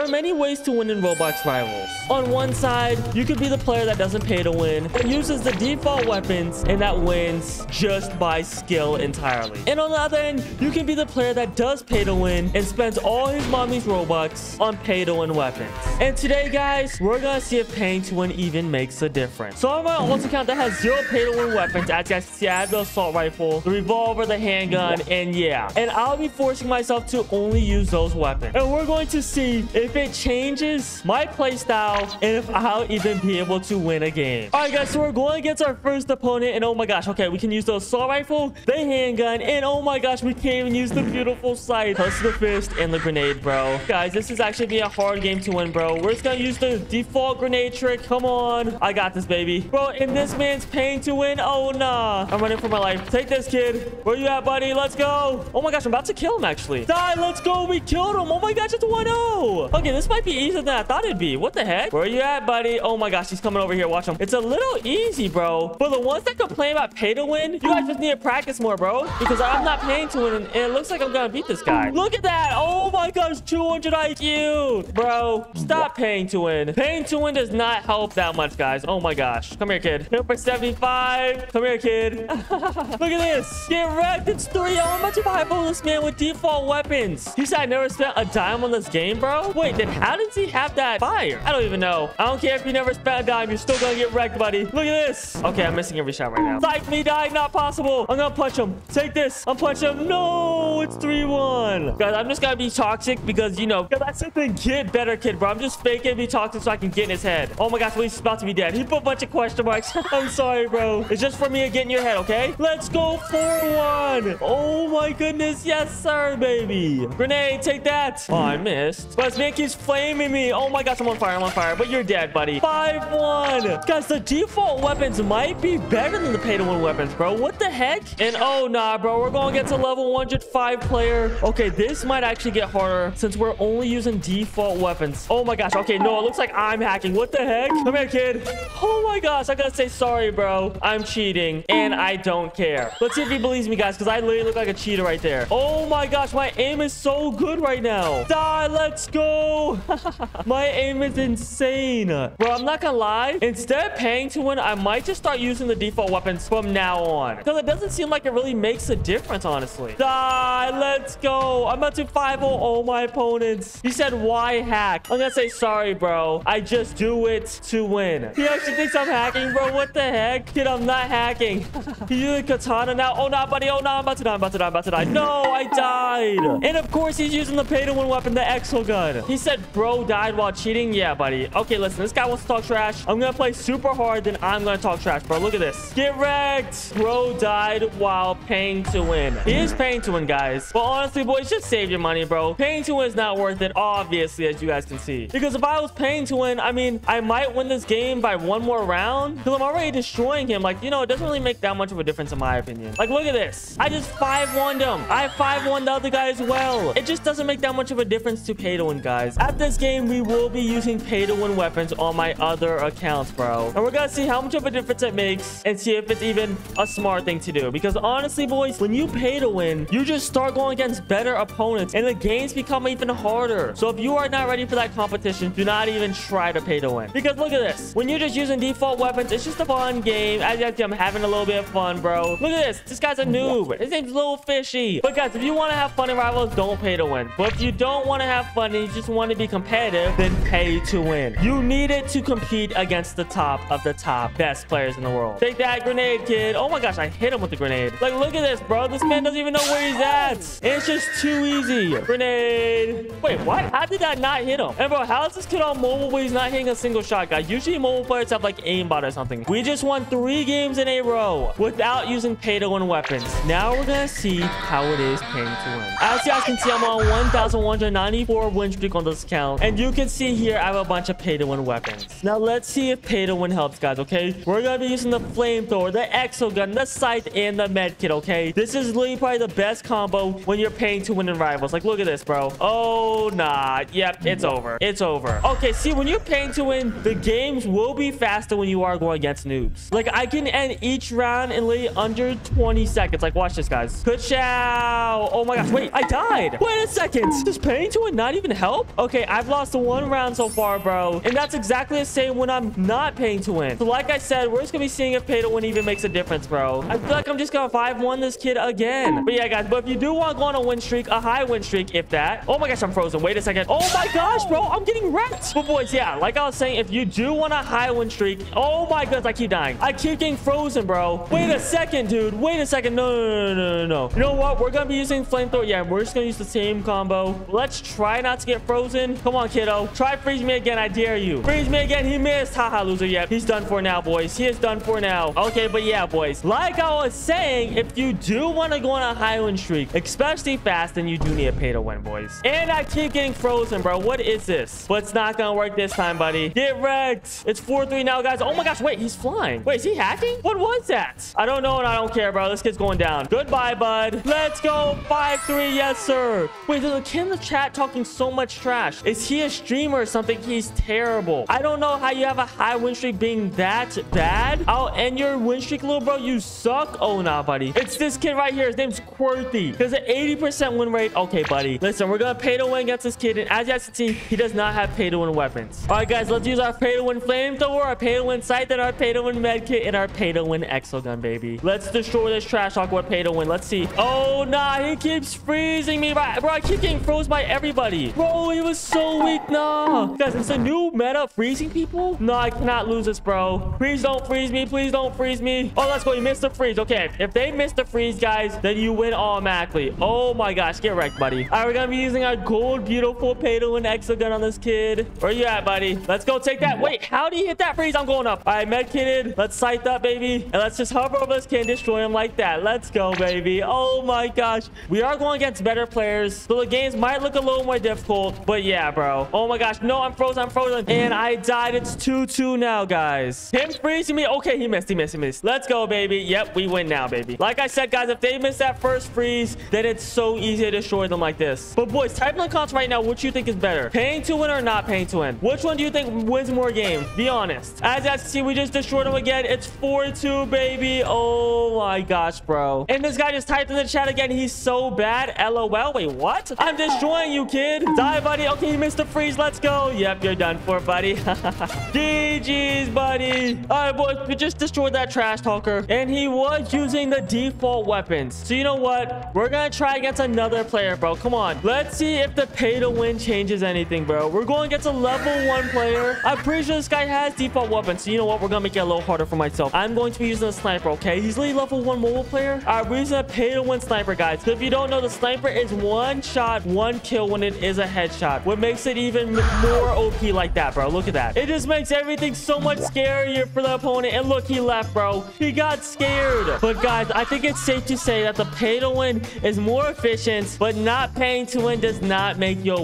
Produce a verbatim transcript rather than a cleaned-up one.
There are many ways to win in Roblox Rivals. On one side, you could be the player that doesn't pay to win, but uses the default weapons, and that wins just by skill entirely. And on the other end, you can be the player that does pay to win and spends all his mommy's Robux on pay to win weapons. And today, guys, we're gonna see if paying to win even makes a difference. So on my alt account that has zero pay to win weapons, as you guys can see, I have the assault rifle, the revolver, the handgun, and yeah. And I'll be forcing myself to only use those weapons. And we're going to see if it changes my playstyle and if I'll even be able to win a game. All right, guys, so we're going against our first opponent, and oh my gosh, okay, we can use the assault rifle, the handgun, and oh my gosh, we can't even use the beautiful sight, plus the fist and the grenade, bro. Guys, this is actually be a hard game to win, bro. We're just gonna use the default grenade trick. Come on, I got this, baby. Bro, and this man's paying to win. Oh nah, I'm running for my life. Take this, kid. Where you at, buddy? Let's go. Oh my gosh, I'm about to kill him, actually. Die, let's go. We killed him. Oh my gosh, it's one oh. Okay, this might be easier than I thought it'd be. What the heck? Where you at, buddy? Oh my gosh, he's coming over here. Watch him. It's a little easy, bro. But the ones that complain about pay to win, you guys just need to practice more, bro, because I'm not paying to win, and it looks like I'm gonna beat this guy. Look at that. Oh my gosh, two hundred I Q. Bro, stop paying to win. Paying to win does not help that much, guys. Oh my gosh. Come here, kid. Hit for seventy-five. Come here, kid. Look at this. Get wrecked. It's three. Oh, how much have I bought this man with default weapons? He said I never spent a dime on this game, bro. Wait, then how does he have that fire? I don't even know. I don't care if you never spent a dime. You're still gonna get wrecked, buddy. Look at this. Okay, I'm missing every shot right now. Psych me, dying. Not possible. I'm gonna punch him. Take this. I'm punching him. No, it's three one. Guys, I'm just gonna be toxic because, you know, because I said to get better, kid, bro. I'm just faking be toxic so I can get in his head. Oh my gosh, well, he's about to be dead. He put a bunch of question marks. I'm sorry, bro. It's just for me to get in your head, okay? Let's go four one. Oh my goodness. Yes, sir, baby. Grenade, take that. Oh, I missed. But this man keeps flaming me. Oh my gosh, I'm on fire. I'm on fire. But you're dead, buddy. five one. Guys, the default weapons might be better than the pay-to-win weapons, bro. What the heck? And oh, nah, bro. We're going to get to level one hundred five player. Okay, this might actually get harder since we're only using default weapons. Oh my gosh. Okay, no, it looks like I'm hacking. What the heck? Come here, kid. Oh my gosh, I gotta say sorry, bro. I'm cheating and I don't care. Let's see if he believes me, guys, because I literally look like a cheater right there. Oh my gosh, my aim is so good right now. Die, let's go. My aim is insane, bro. I'm not gonna lie, instead of paying to win, I might just start using the default weapons from now on, because it doesn't seem like it really makes a difference, honestly. Die, let's go. I'm about to five oh all my opponents. He said why hack? I'm gonna say sorry, bro. I just do it to win. He actually thinks I'm hacking, bro. What the heck? Kid, I'm not hacking. He's using katana now. Oh, nah, buddy. Oh, nah. I'm about to die. I'm about to die. I'm about to die. No, I died. And of course, he's using the pay-to-win weapon, the exo gun. He said, bro, died while cheating. Yeah, buddy. Okay, listen. This guy wants to talk trash. I'm going to play super hard, then I'm going to talk trash, bro. Look at this. Get wrecked. Bro died while paying to win. He is paying to win, guys. But honestly, boys, just save your money, bro. Paying to win is not worth it, obviously, as you guys can see. Because if I was paying to win, I mean, I might win this game by one more round because I'm already destroying him. Like, you know, it doesn't really make that much of a difference in my opinion. Like, look at this. I just five one'd him. I five one the other guy as well. It just doesn't make that much of a difference to pay to win, guys. At this game, we will be using pay to win weapons on my other accounts, bro. And we're gonna see how much of a difference it makes and see if it's even a smart thing to do. Because honestly, boys, when you pay to win, you just start going against better opponents and the games become even harder. So if you are not ready for that competition, do not even try to pay to win. Because look at this. When you're just using default weapons, it's just a fun game. As you can see, I'm having a little bit of fun, bro. Look at this. This guy's a noob. His name's Little Fishy. But guys, if you want to have fun in Rivals, don't pay to win. But if you don't want to have fun and you just want to be competitive, then pay to win. You need it to compete against the top of the top best players in the world. Take that grenade, kid. Oh my gosh, I hit him with the grenade. Like, look at this, bro. This man doesn't even know where he's at. It's just too easy. Grenade. Wait, what? How did that not hit him? And bro, how is this kid on mobile when he's not hitting a single shot? Shot, guys. Usually mobile players have like aimbot or something. We just won three games in a row without using pay to win weapons. Now we're gonna see how it is paying to win. As you guys can see, I'm on one thousand one hundred ninety-four win streak on this account, and you can see here I have a bunch of pay to win weapons. Now let's see if pay to win helps, guys. Okay, we're gonna be using the flamethrower, the exo gun, the scythe, and the med kit. Okay, this is literally probably the best combo when you're paying to win in Rivals. Like, look at this, bro. Oh nah, yep, it's over. It's over. Okay, see, when you're paying to win, the games will be faster when you are going against noobs. Like, I can end each round in literally under twenty seconds. Like, watch this, guys. Ka-chow. Oh my gosh, wait, I died. Wait a second. Does paying to win not even help? Okay, I've lost one round so far, bro. And that's exactly the same when I'm not paying to win. So like I said, we're just going to be seeing if pay to win even makes a difference, bro. I feel like I'm just going to five one this kid again. But yeah, guys, but if you do want to go on a win streak, a high win streak, if that. Oh my gosh, I'm frozen. Wait a second. Oh my gosh, bro. I'm getting wrecked. But boys, yeah, like I was saying, if you do want a high win streak. Oh my goodness, I keep dying. I keep getting frozen, bro. Wait a second, dude. Wait a second. No, no, no, no, no, no. You know what? We're going to be using flamethrower. Yeah, we're just going to use the same combo. Let's try not to get frozen. Come on, kiddo. Try freeze me again. I dare you. Freeze me again. He missed. Haha, loser. Yep. He's done for now, boys. He is done for now. Okay, but yeah, boys. Like I was saying, if you do want to go on a high win streak, especially fast, then you do need a pay to win, boys. And I keep getting frozen, bro. What is this? But it's not going to work this time, buddy. Get wrecked. It's four three now, guys. Oh my gosh. Wait, he's flying. Wait, is he hacking? What was that? I don't know and I don't care, bro. This kid's going down. Goodbye, bud. Let's go. five three. Yes, sir. Wait, there's a kid in the chat talking so much trash. Is he a streamer or something? He's terrible. I don't know how you have a high win streak being that bad. I'll end your win streak, little bro. You suck. Oh, nah, buddy. It's this kid right here. His name's Quirky. There's an eighty percent win rate. Okay, buddy. Listen, we're going to pay to win against this kid. And as you guys can see, he does not have pay to win weapons. All right, guys, let's use our pay to win flamethrower, our pay to win sight, then our pay to win med kit, and our pay to win exogun, baby. Let's destroy this trash talk with pay to win. Let's see. Oh, nah. He keeps freezing me, bro. Bro, I keep getting froze by everybody. Bro, he was so weak. Nah. Guys, it's a new meta. Freezing people? No, nah, I cannot lose this, bro. Please don't freeze me. Please don't freeze me. Oh, let's go. You missed the freeze. Okay. If they miss the freeze, guys, then you win automatically. Oh, my gosh. Get wrecked, buddy. All right, we're going to be using our gold, beautiful pay to win exogun on this kid. Where you at, buddy? Let's go take that. Wait, how do you hit that freeze? I'm going up. All right, med kitted. Let's sight up, baby. And let's just hover over this kid and destroy him like that. Let's go, baby. Oh, my gosh. We are going against better players, so the games might look a little more difficult. But yeah, bro. Oh my gosh. No, I'm frozen. I'm frozen. And I died. It's two two now, guys. Him freezing me. Okay, he missed. He missed. He missed. Let's go, baby. Yep, we win now, baby. Like I said, guys, if they miss that first freeze, then it's so easy to destroy them like this. But boys, type in the comments right now what you think is better. Paying to win or not paying to win? Which one do you think wins more games? Be honest. As you guys see, we just destroyed him again. It's four two, baby. Oh my gosh, bro. And this guy just typed in the chat again. He's so bad. LOL. Wait, what? I'm destroying you, kid. Die, buddy. Okay, you missed the freeze. Let's go. Yep, you're done for, buddy. G G's, buddy. All right, boys, we just destroyed that trash talker, and he was using the default weapons. So you know what? We're gonna try against another player, bro. Come on. Let's see if the pay to win changes anything, bro. We're going against a level one player. I'm pretty sure this guy has default weapons. So you know what? We're gonna make it a little harder for myself. I'm going to be using a sniper, okay? He's only level one mobile player. All right, we're using a pay to win sniper, guys. So if you don't know, the sniper is one One shot, one kill when it is a headshot. What makes it even more O P like that, bro? Look at that. It just makes everything so much scarier for the opponent. And look, he left, bro. He got scared. But guys, I think it's safe to say that the pay to win is more efficient, but not paying to win does not make you